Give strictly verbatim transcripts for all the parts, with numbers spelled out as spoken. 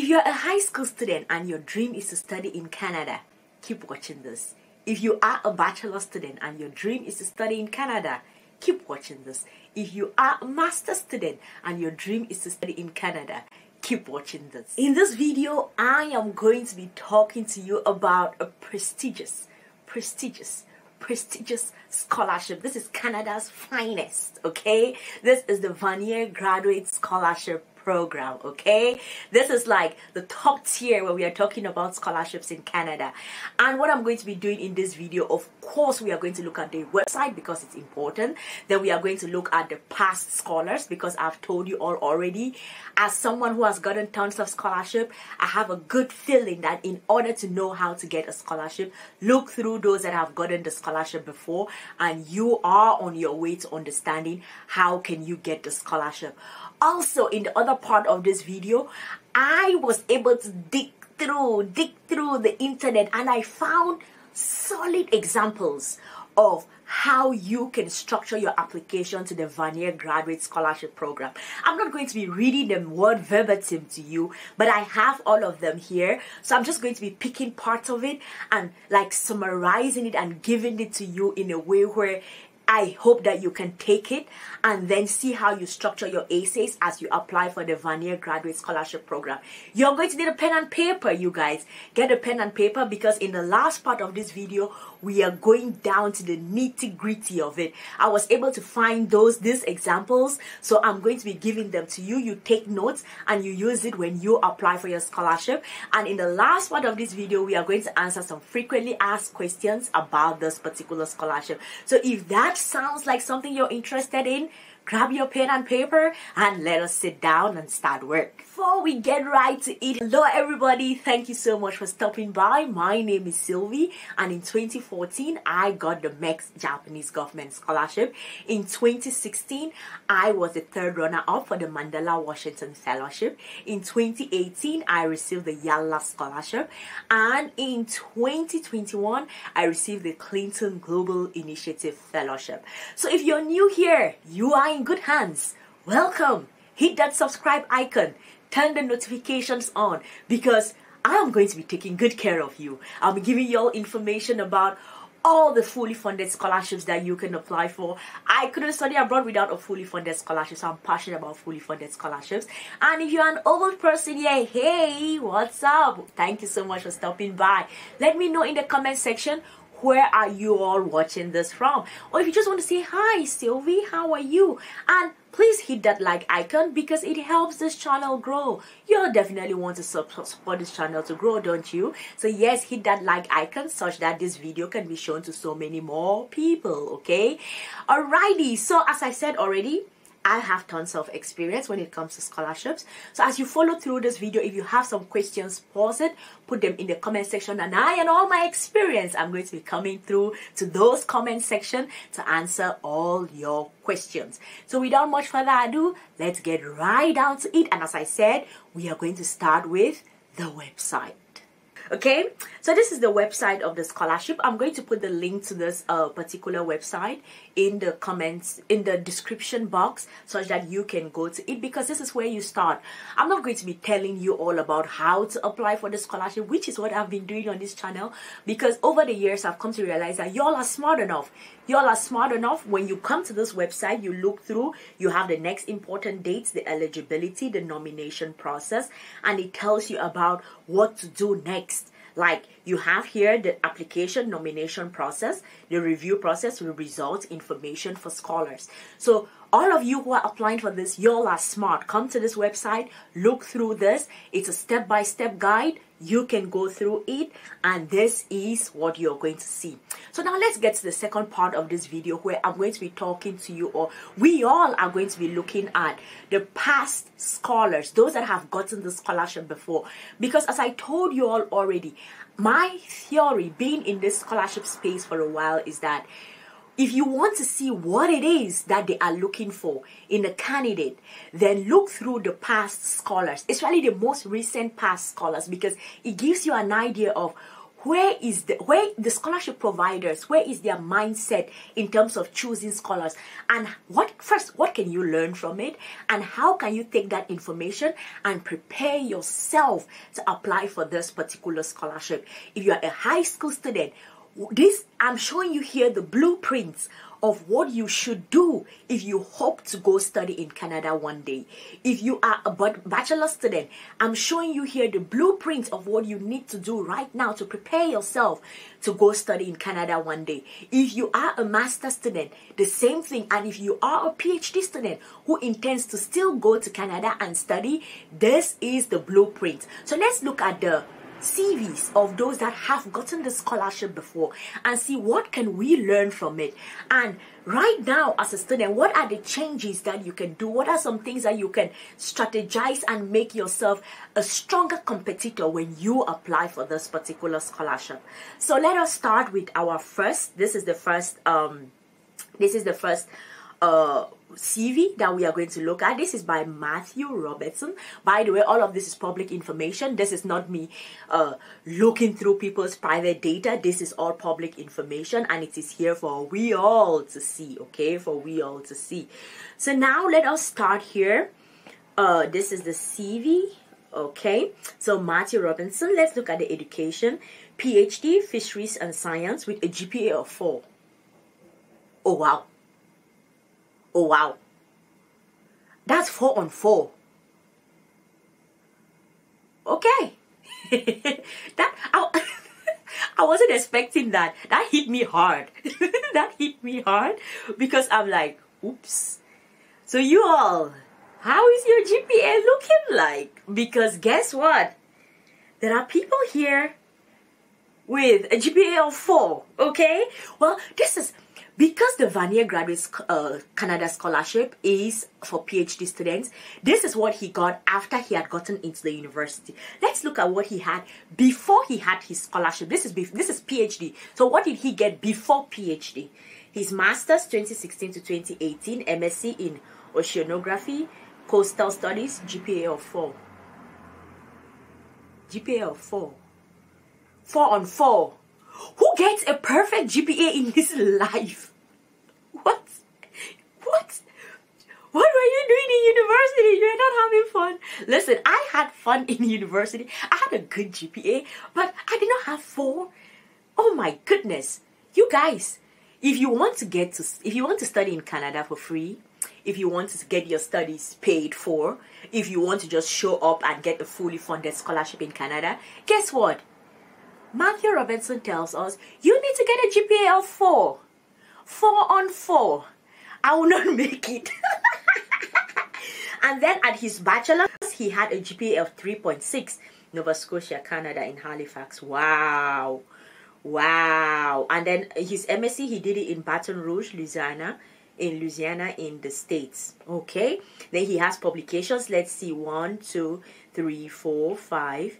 If you're a high school student and your dream is to study in Canada, keep watching this. If you are a bachelor student and your dream is to study in Canada, keep watching this. If you are a master student and your dream is to study in Canada, keep watching this. In this video, I am going to be talking to you about a prestigious, prestigious, prestigious scholarship. This is Canada's finest, okay? This is the Vanier Graduate Scholarship program, okay? This is like the top tier where we are talking about scholarships in Canada. And what I'm going to be doing in this video, of course, we are going to look at the website because it's important. Then we are going to look at the past scholars because I've told you all already. As someone who has gotten tons of scholarship, I have a good feeling that in order to know how to get a scholarship, look through those that have gotten the scholarship before, and you are on your way to understanding how can you get the scholarship. Also, in the other part of this video, I was able to dig through, dig through the internet, and I found solid examples of how you can structure your application to the Vanier Graduate Scholarship Program. I'm not going to be reading them word verbatim to you, but I have all of them here. So I'm just going to be picking parts of it and like summarizing it and giving it to you in a way where I hope that you can take it and then see how you structure your essays as you apply for the Vanier Graduate Scholarship Program. You're going to need a pen and paper, you guys. Get a pen and paper because in the last part of this video, we are going down to the nitty-gritty of it. I was able to find those, these examples, so I'm going to be giving them to you. You take notes and you use it when you apply for your scholarship. And in the last part of this video, we are going to answer some frequently asked questions about this particular scholarship. So if that sounds like something you're interested in, grab your pen and paper and let us sit down and start work. Before we get right to it, hello everybody, thank you so much for stopping by. My name is Sylvie, and in twenty fourteen I got the M E X Japanese Government Scholarship. In twenty sixteen I was the third runner-up for the Mandela Washington Fellowship. In twenty eighteen I received the Yalla Scholarship, and in twenty twenty-one I received the Clinton Global Initiative Fellowship. So if you're new here, you are in good hands. Welcome. Hit that subscribe icon, turn the notifications on, because I am going to be taking good care of you. I'll be giving you all information about all the fully funded scholarships that you can apply for. I couldn't study abroad without a fully funded scholarship, so I'm passionate about fully funded scholarships. And if you're an old person here, hey, what's up? Thank you so much for stopping by. Let me know in the comment section, where are you all watching this from? Or if you just want to say, hi, Sylvie, how are you? And please hit that like icon because it helps this channel grow. You'll definitely want to support this channel to grow, don't you? So yes, hit that like icon such that this video can be shown to so many more people, okay? Alrighty, so as I said already, I have tons of experience when it comes to scholarships. So as you follow through this video, if you have some questions, pause it, put them in the comment section, and I and all my experience, I'm going to be coming through to those comment section to answer all your questions. So without much further ado, let's get right down to it. And as I said, we are going to start with the website. Okay, so this is the website of the scholarship. I'm going to put the link to this uh, particular website in the comments, in the description box, such that you can go to it, because this is where you start. I'm not going to be telling you all about how to apply for the scholarship, which is what I've been doing on this channel, because over the years I've come to realize that y'all are smart enough. Y'all are smart enough. When you come to this website, you look through, you have the next important dates, the eligibility, the nomination process, and it tells you about what to do next. Like you have here the application nomination process, the review process will result information for scholars. So all of you who are applying for this, y'all are smart. Come to this website, look through this. It's a step-by-step guide. You can go through it, and this is what you're going to see. So now let's get to the second part of this video where I'm going to be talking to you, or we all are going to be looking at the past scholars, those that have gotten the scholarship before. Because as I told you all already, my theory being in this scholarship space for a while is that if you want to see what it is that they are looking for in a candidate, then look through the past scholars, especially the most recent past scholars, because it gives you an idea of where is the where the scholarship providers, where is their mindset in terms of choosing scholars, and what first what can you learn from it, and how can you take that information and prepare yourself to apply for this particular scholarship? If you are a high school student, this I'm showing you here the blueprints of what you should do if you hope to go study in Canada one day. If you are a bachelor student, I'm showing you here the blueprint of what you need to do right now to prepare yourself to go study in Canada one day. If you are a master student, the same thing. And if you are a PhD student who intends to still go to Canada and study, this is the blueprint. So let's look at the C Vs of those that have gotten the scholarship before and see what can we learn from it. And right now as a student, what are the changes that you can do? What are some things that you can strategize and make yourself a stronger competitor when you apply for this particular scholarship? So let us start with our first, this is the first um this is the first uh C V that we are going to look at. This is by Matthew Robertson. By the way, all of this is public information. This is not me uh, looking through people's private data. This is all public information, and it is here for we all to see, okay? For we all to see. So now let us start here. Uh, this is the C V, okay? So Matthew Robertson, let's look at the education. PhD, Fisheries and Science with a G P A of four. Oh, wow. Oh, wow. That's four on four. Okay. that I, I wasn't expecting that. That hit me hard. that hit me hard because I'm like, oops. So you all, how is your G P A looking like? Because guess what? There are people here with a G P A of four, okay? Well, this is... because the Vanier Graduate uh, Canada Scholarship is for PhD students, this is what he got after he had gotten into the university. Let's look at what he had before he had his scholarship. This is this is PhD. So what did he get before PhD? His master's twenty sixteen to twenty eighteen, M S c in Oceanography, Coastal Studies, G P A of four. G P A of four. Four on four. Who gets a perfect G P A in his life? What? What? What were you doing in university? You're not having fun. Listen, I had fun in university. I had a good G P A, but I did not have four. Oh my goodness. You guys, if you want to get to, if you want to study in Canada for free, if you want to get your studies paid for, if you want to just show up and get a fully funded scholarship in Canada, guess what? Matthew Robertson tells us, you need to get a G P A of four. Four on four. I will not make it. And then at his bachelor's, he had a G P A of three point six. Nova Scotia, Canada, in Halifax. Wow. Wow. And then his M S c, he did it in Baton Rouge, Louisiana. In Louisiana, in the States. Okay. Then he has publications. Let's see. One, two, three, four, five.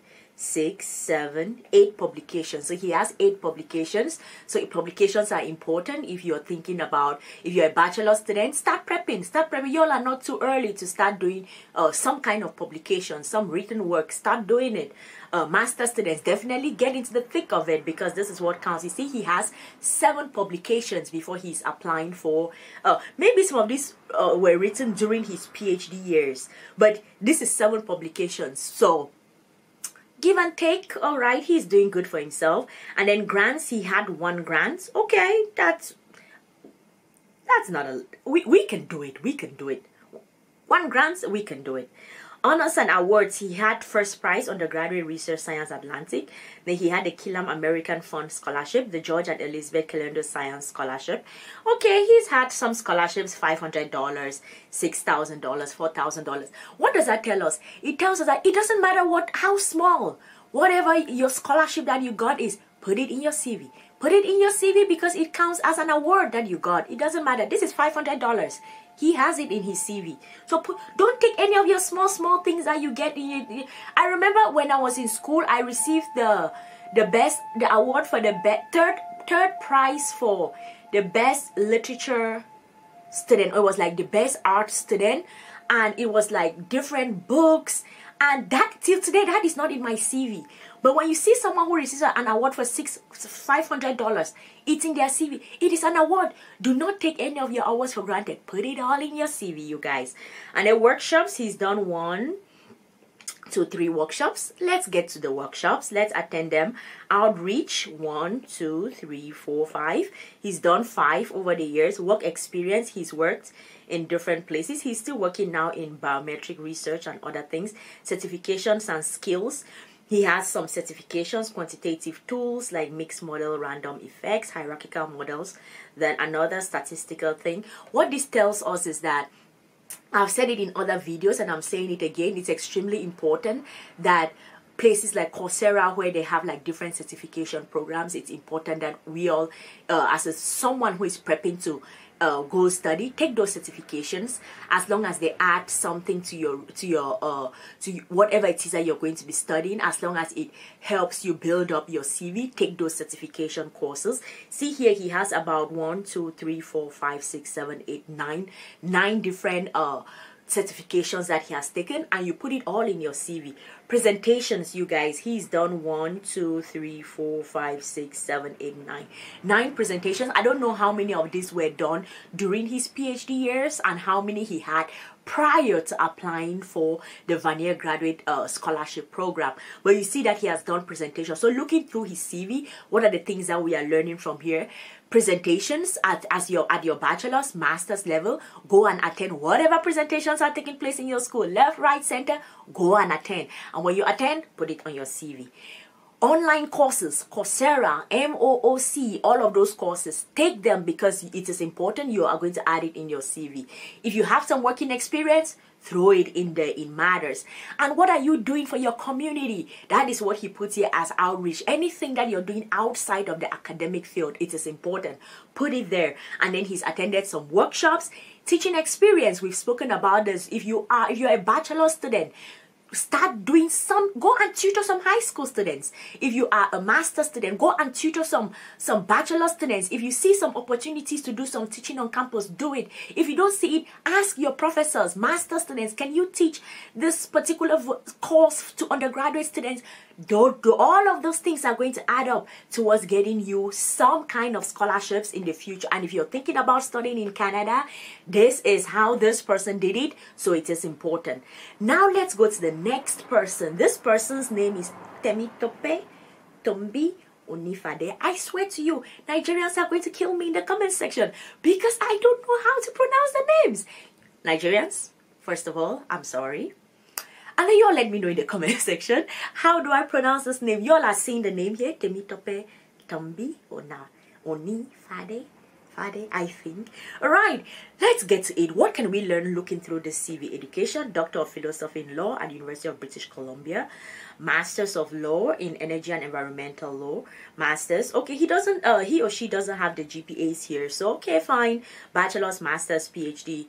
Six, seven, eight publications. So he has eight publications. So publications are important if you're thinking about, if you're a bachelor student, start prepping, start prepping. Y'all are not too early to start doing uh, some kind of publication, some written work. Start doing it. Uh, master students, definitely get into the thick of it because this is what counts. You see, he has seven publications before he's applying for, uh, maybe some of these uh, were written during his PhD years, but this is seven publications. So give and take, all right, he's doing good for himself. And then grants, he had one grant. Okay, that's, that's not a, we, we can do it, we can do it. One grant, we can do it. Honors and awards, he had first prize undergraduate research science Atlantic. Then he had the Killam American Fund Scholarship, the George and Elizabeth Kalendo Science Scholarship. Okay, he's had some scholarships, five hundred dollars, six thousand dollars, four thousand dollars. What does that tell us? It tells us that it doesn't matter what, how small, whatever your scholarship that you got is, put it in your C V. Put it in your C V because it counts as an award that you got. It doesn't matter. This is five hundred dollars. He has it in his C V. So put, don't take any of your small, small things that you get in your... I remember when I was in school, I received the the best, the award for the be, third, third prize for the best literature student. It was like the best art student. And it was like different books And that, till today, that is not in my C V. But when you see someone who receives an award for six, five hundred dollars, it's in their C V. It is an award. Do not take any of your awards for granted. Put it all in your C V, you guys. And the workshops, he's done one, two, three workshops. Let's get to the workshops. Let's attend them. Outreach, one, two, three, four, five. He's done five over the years. Work experience, he's worked in different places. He's still working now in biometric research and other things. Certifications and skills. He has some certifications, quantitative tools like mixed model, random effects, hierarchical models. Then another statistical thing. What this tells us is that, I've said it in other videos and I'm saying it again, it's extremely important that places like Coursera, where they have like different certification programs, it's important that we all, uh, as a, someone who is prepping to uh, go study, take those certifications, as long as they add something to your to your uh, to whatever it is that you're going to be studying, as long as it helps you build up your C V, take those certification courses. See here, he has about one, two, three, four, five, six, seven, eight, nine, nine different uh. certifications that he has taken, and you put it all in your C V. Presentations, you guys, he's done one, two, three, four, five, six, seven, eight, nine. Nine presentations. I don't know how many of these were done during his PhD years and how many he had prior to applying for the Vanier Graduate uh, Scholarship Program. But you see that he has done presentations. So looking through his C V, what are the things that we are learning from here? Presentations at as your at your bachelor's, master's level. Go and attend whatever presentations are taking place in your school, left, right, center. Go and attend, and when you attend, put it on your C V. Online courses, Coursera, M O O C, all of those courses, take them because it is important. You are going to add it in your C V. If you have some working experience, throw it in there, it matters. And what are you doing for your community? That is what he puts here as outreach. Anything that you're doing outside of the academic field, it is important. Put it there. And then he's attended some workshops. Teaching experience, we've spoken about this. If you are, if you're a bachelor student, start doing some, go and tutor some high school students. If you are a master student, go and tutor some some bachelor students. If you see some opportunities to do some teaching on campus, do it. If you don't see it, ask your professors, master students, can you teach this particular course to undergraduate students? Don't do. All of those things are going to add up towards getting you some kind of scholarships in the future. And if you're thinking about studying in Canada, this is how this person did it, so it is important. Now let's go to the next person. This person's name is Temitope Tombi Onifade. I swear to you, Nigerians are going to kill me in the comment section because I don't know how to pronounce the names. Nigerians, first of all, I'm sorry. And then y'all let me know in the comment section, how do I pronounce this name? Y'all are seeing the name here, Temitope Tombi Onifade. I think. All right, let's get to it. What can we learn looking through the C V? Education, Doctor of Philosophy in Law at the University of British Columbia, Masters of Law in Energy and Environmental Law, Masters. Okay, he doesn't, uh, he or she doesn't have the G P As here, so okay, fine. Bachelor's, Masters, P H D.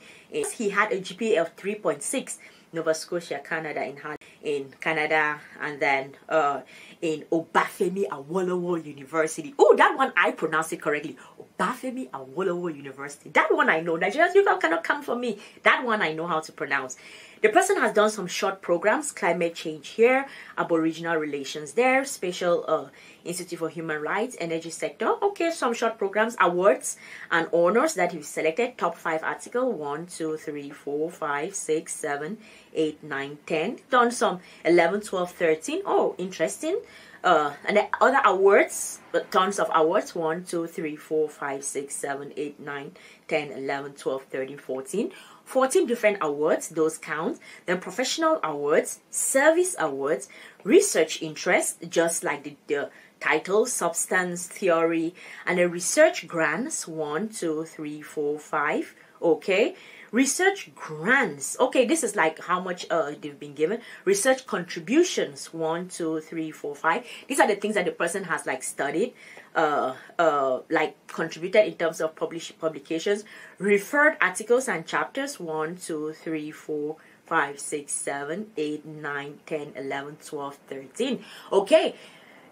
He had a G P A of three point six, Nova Scotia, Canada, in Halifax. in Canada, and then uh, in Obafemi Awolowo University. Oh, that one I pronounced it correctly. Obafemi Awolowo University. That one I know. Nigerians, you cannot come for me. That one I know how to pronounce. The person has done some short programs, climate change here, Aboriginal relations there, Special uh, Institute for Human Rights, energy sector. Okay, some short programs, awards and honors that you've selected. Top five article, one, two, three, four, five, six, seven, eight, nine, ten. Done some eleven, twelve, thirteen. Oh, interesting. Uh, and the other awards, but tons of awards, one, two, three, four, five, six, seven, eight, nine, ten, eleven, twelve, thirteen, fourteen. fourteen different awards, those count. Then professional awards, service awards, research interests, just like the, the title, substance, theory, and then research grants, one, two, three, four, five, okay. Research grants, okay, this is like how much uh, they've been given. Research contributions, one, two, three, four, five. These are the things that the person has like studied, uh, uh, like contributed in terms of publish publications. Referred articles and chapters, one, two, three, four, five, six, seven, eight, nine, ten, eleven, twelve, thirteen. Okay,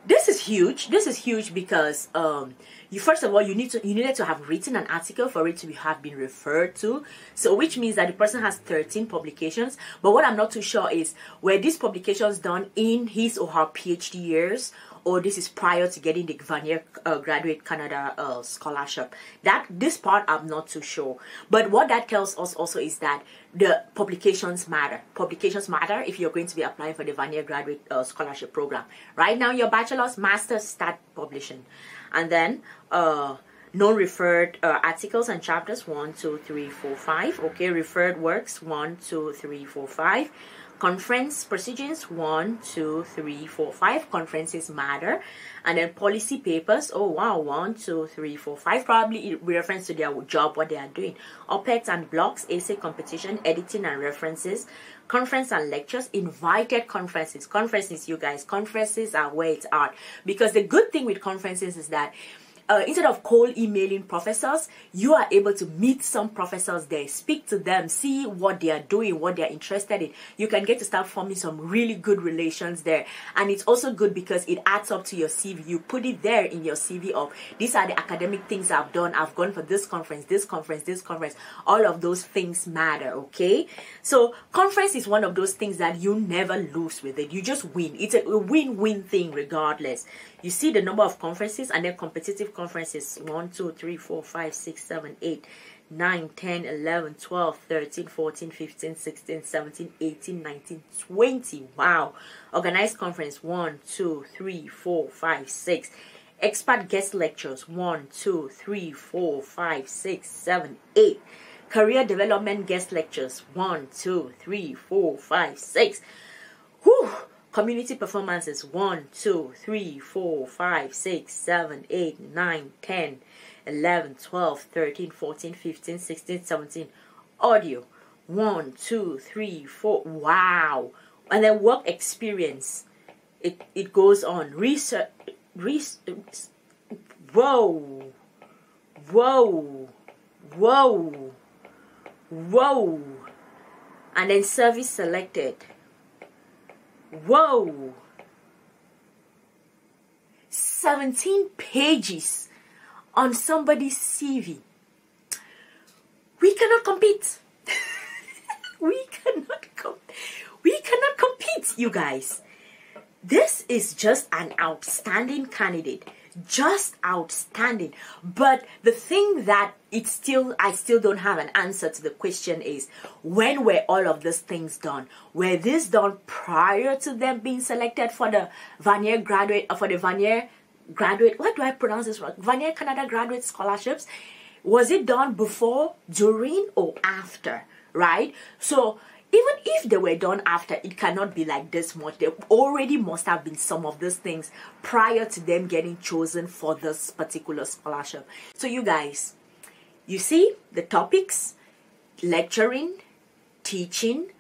This is huge. This is huge because um, you first of all you need to you needed to have written an article for it to have been referred to. So which means that the person has thirteen publications. But what I'm not too sure is, were these publications done in his or her PhD years, or this is prior to getting the Vanier uh, Graduate Canada uh, Scholarship? That this part I'm not too sure. But what that tells us also is that the publications matter. Publications matter if you're going to be applying for the Vanier Graduate uh, Scholarship Program. Right now, your bachelor's, master's, start publishing. And then, uh, non-referred uh, articles and chapters, one, two, three, four, five. Okay, referred works, one, two, three, four, five. Conference proceedings, one, two, three, four, five. Conferences matter. And then policy papers, oh wow, one, two, three, four, five. Probably it reference to their job, what they are doing. Op-eds and blogs, essay competition, editing and references. Conference and lectures, invited conferences. Conferences, you guys, conferences are where it's at. Because the good thing with conferences is that Uh, instead of cold emailing professors, you are able to meet some professors there, speak to them, see what they are doing, what they are interested in. You can get to start forming some really good relations there. And it's also good because it adds up to your C V. You put it there in your C V of, these are the academic things I've done. I've gone for this conference, this conference, this conference. All of those things matter, okay? So conference is one of those things that you never lose with it. You just win. It's a win-win thing regardless. You see the number of conferences and then competitive conferences, one, two, three, four, five, six, seven, eight, nine, ten, eleven, twelve, thirteen, fourteen, fifteen, sixteen, seventeen, eighteen, nineteen, twenty. Wow. Organized conference, one, two, three, four, five, six. Expert guest lectures, one, two, three, four, five, six, seven, eight. Career development guest lectures, one, two, three, four, five, six. Whew. Community performances, one, two, three, four, five, six, seven, eight, nine, ten, eleven, twelve, thirteen, fourteen, fifteen, sixteen, seventeen. Audio, one, two, three, four. Wow. And then work experience. It it goes on. Research. Research. Whoa. Whoa. Whoa. Whoa. And then service selected. Whoa, seventeen pages on somebody's C V. We cannot compete. we cannot com we cannot compete, you guys. This is just an outstanding candidate. Just outstanding. But the thing that it's still, I still don't have an answer to the question is, when were all of these things done? Were this done prior to them being selected for the Vanier graduate, or for the Vanier graduate, what do I pronounce this wrong? Vanier Canada Graduate Scholarships? Was it done before, during, or after? Right? So even if they were done after, it cannot be like this much. There already must have been some of these things prior to them getting chosen for this particular scholarship. So you guys, you see the topics, lecturing, teaching,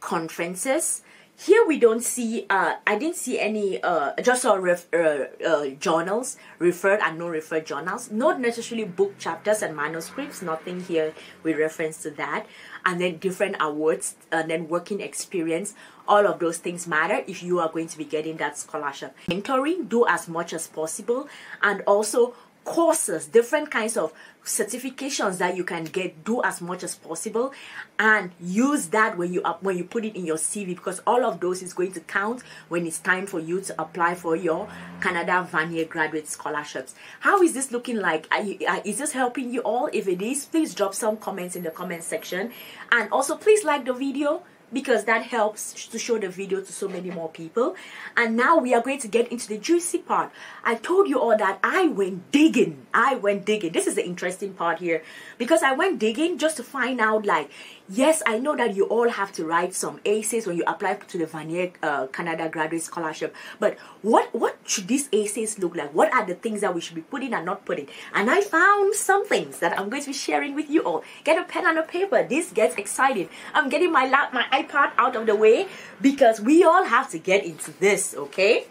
conferences. Here we don't see, uh, I didn't see any, uh, just saw ref, uh, uh, journals, referred and non-referred journals, not necessarily book chapters and manuscripts, nothing here with reference to that. And then different awards, and then working experience. All of those things matter if you are going to be getting that scholarship. Mentoring, do as much as possible, and also courses, different kinds of certifications that you can get, do as much as possible, and use that when you up when you put it in your C V, because all of those is going to count when it's time for you to apply for your Canada Vanier Graduate Scholarships. How is this looking like? Are you, are, is this helping you all? If it is, please drop some comments in the comment section, and also please like the video, because that helps to show the video to so many more people. And now we are going to get into the juicy part. I told you all that I went digging. I went digging. This is the interesting part here, because I went digging just to find out, like, yes, I know that you all have to write some essays when you apply to the Vanier uh, Canada Graduate Scholarship, but what, what should these essays look like? What are the things that we should be putting and not putting? And I found some things that I'm going to be sharing with you all. Get a pen and a paper. This gets exciting. I'm getting my lap, my iPad out of the way, because we all have to get into this, okay?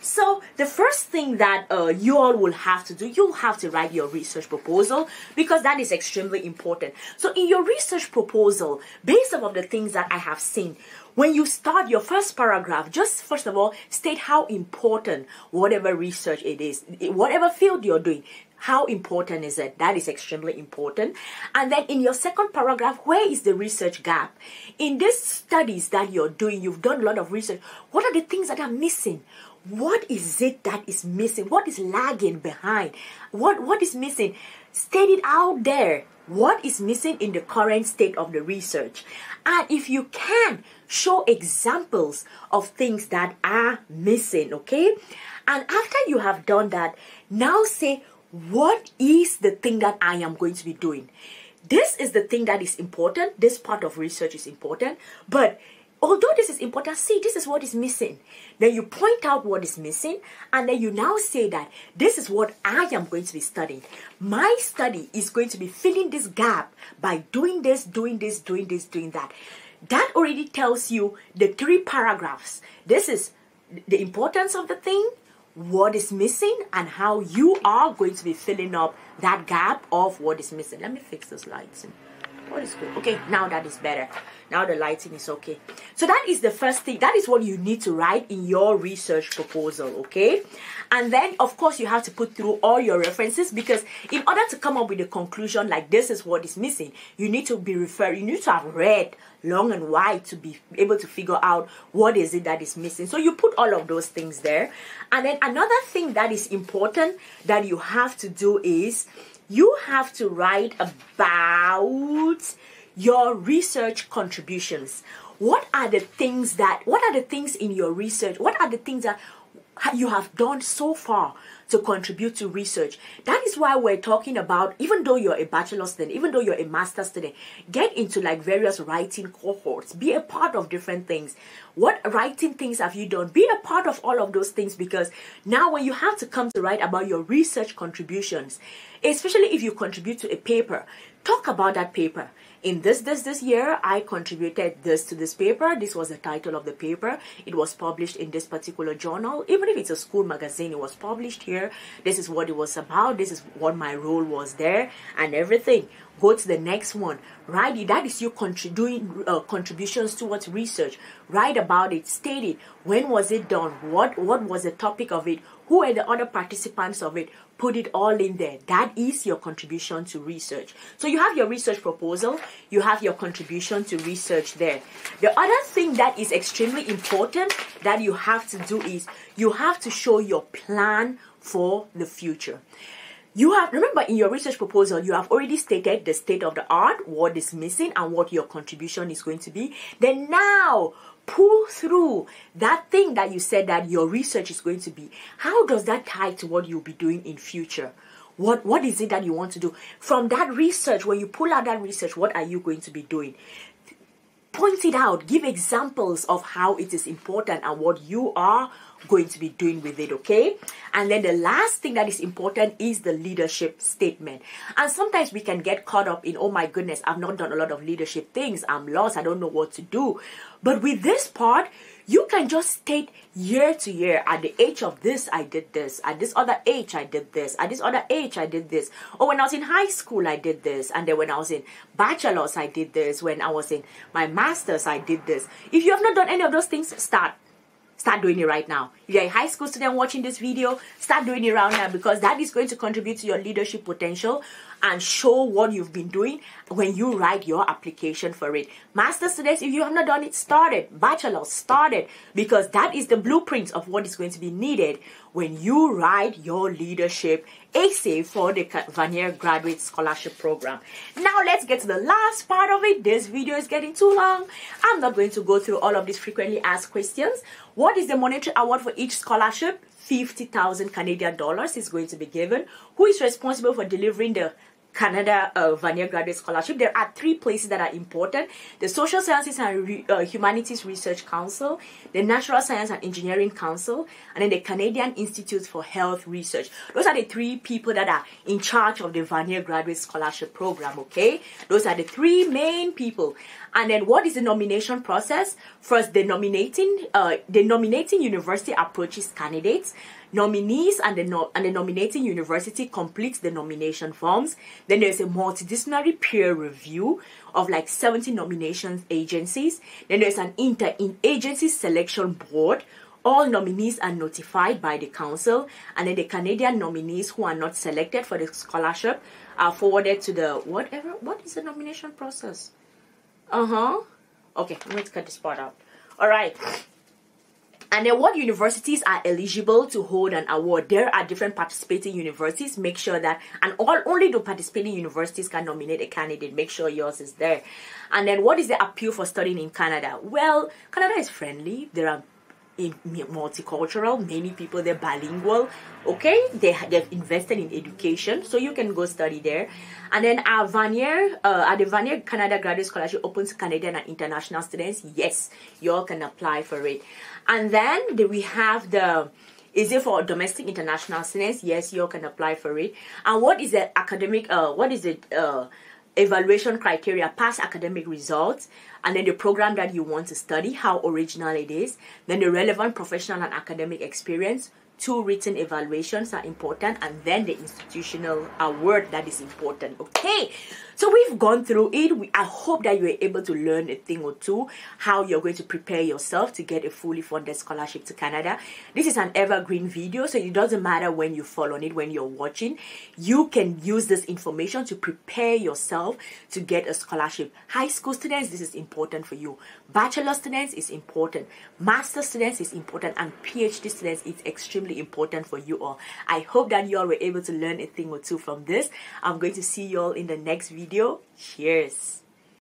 So the first thing that uh, you all will have to do, you have to write your research proposal, because that is extremely important. So in your research proposal, based on the things that I have seen, when you start your first paragraph, just first of all, state how important whatever research it is, whatever field you're doing, how important is it? That is extremely important. And then in your second paragraph, where is the research gap? In these studies that you're doing, you've done a lot of research. What are the things that are missing? What is it that is missing? What is lagging behind? What, what is missing? State it out there. What is missing in the current state of the research? And if you can, show examples of things that are missing, okay? And after you have done that, now say, what is the thing that I am going to be doing? This is the thing that is important. This part of research is important. But although this is important, see, this is what is missing. Then you point out what is missing, and then you now say that this is what I am going to be studying. My study is going to be filling this gap by doing this, doing this, doing this, doing that. That already tells you the three paragraphs. This is the importance of the thing, what is missing, and how you are going to be filling up that gap of what is missing. Let me fix this lighting. What is good? Okay, now that is better. Now the lighting is okay. So that is the first thing. That is what you need to write in your research proposal, okay? And then, of course, you have to put through all your references, because in order to come up with a conclusion like this is what is missing, you need to be referred, you need to have read long and wide to be able to figure out what is it that is missing. So you put all of those things there. And then another thing that is important that you have to do is you have to write about your research contributions. What are the things that, what are the things in your research? What are the things that you have done so far to contribute to research? That is why we're talking about, even though you're a bachelor student, even though you're a master student, get into like various writing cohorts, be a part of different things. What writing things have you done? Be a part of all of those things, because now when you have to come to write about your research contributions, especially if you contribute to a paper, talk about that paper. In this, this, this year, I contributed this to this paper. This was the title of the paper. It was published in this particular journal. Even if it's a school magazine, it was published here. This is what it was about. This is what my role was there and everything. Go to the next one. Write, that is you contri doing uh, contributions towards research. Write about it. State it. When was it done? What, what was the topic of it? Who are the other participants of it? Put it all in there. That is your contribution to research. So you have your research proposal. You have your contribution to research there. The other thing that is extremely important that you have to do is you have to show your plan for the future. You have, remember in your research proposal, you have already stated the state of the art, what is missing, and what your contribution is going to be. Then now, pull through that thing that you said that your research is going to be. How does that tie to what you'll be doing in future? What, what is it that you want to do? From that research, when you pull out that research, what are you going to be doing? Point it out. Give examples of how it is important and what you are going to be doing with it, okay? And then the last thing that is important is the leadership statement. And sometimes we can get caught up in, oh my goodness, I've not done a lot of leadership things. I'm lost. I don't know what to do. But with this part, you can just state year to year, at the age of this, I did this. At this other age, I did this. At this other age, I did this. Or when I was in high school, I did this. And then when I was in bachelor's, I did this. When I was in my master's, I did this. If you have not done any of those things, start. Start doing it right now. If you're a high school student watching this video, start doing it right now, because that is going to contribute to your leadership potential and show what you've been doing when you write your application for it. Master students, if you have not done it, start it. Bachelors, start it, because that is the blueprint of what is going to be needed when you write your leadership essay for the Vanier Graduate Scholarship Program. Now let's get to the last part of it. This video is getting too long. I'm not going to go through all of these frequently asked questions. What is the monetary award for each scholarship? fifty thousand Canadian dollars is going to be given. Who is responsible for delivering the Canada uh, Vanier Graduate Scholarship, there are three places that are important: the Social Sciences and Re uh, Humanities Research Council, the Natural Sciences and Engineering Council, and then the Canadian Institutes for Health Research. Those are the three people that are in charge of the Vanier Graduate Scholarship program, okay? Those are the three main people. And then what is the nomination process? First, the nominating, uh, the nominating university approaches candidates, nominees, and the, no and the nominating university completes the nomination forms. Then there's a multidisciplinary peer review of like seventy nominations agencies. Then there's an inter-agency selection board. All nominees are notified by the council, and then the Canadian nominees who are not selected for the scholarship are forwarded to the whatever. What is the nomination process? Uh huh. Okay, I'm going to cut this part out. All right. And then what universities are eligible to hold an award? There are different participating universities. Make sure that, and all only the participating universities can nominate a candidate. Make sure yours is there. And then what is the appeal for studying in Canada? Well, Canada is friendly. There are in multicultural, many people, they're bilingual, okay? They, they've invested in education, so you can go study there. And then our Vanier, uh, are the Vanier Canada Graduate Scholarship open to Canadian and international students? Yes, you all can apply for it. And then the, we have the, is it for domestic international students? Yes, you all can apply for it. And what is the academic, uh, what is it, uh, evaluation criteria? Past academic results, and then the program that you want to study, how original it is, then the relevant professional and academic experience. Two written evaluations are important, and then the institutional award that is important, okay? So we've gone through it. We, I hope that you were able to learn a thing or two, how you're going to prepare yourself to get a fully funded scholarship to Canada. This is an evergreen video, so it doesn't matter when you fall on it, when you're watching. You can use this information to prepare yourself to get a scholarship. High school students, this is important for you. Bachelor students is important. Master students is important. And PhD students is extremely important for you all. I hope that you all were able to learn a thing or two from this. I'm going to see you all in the next video. Cheers.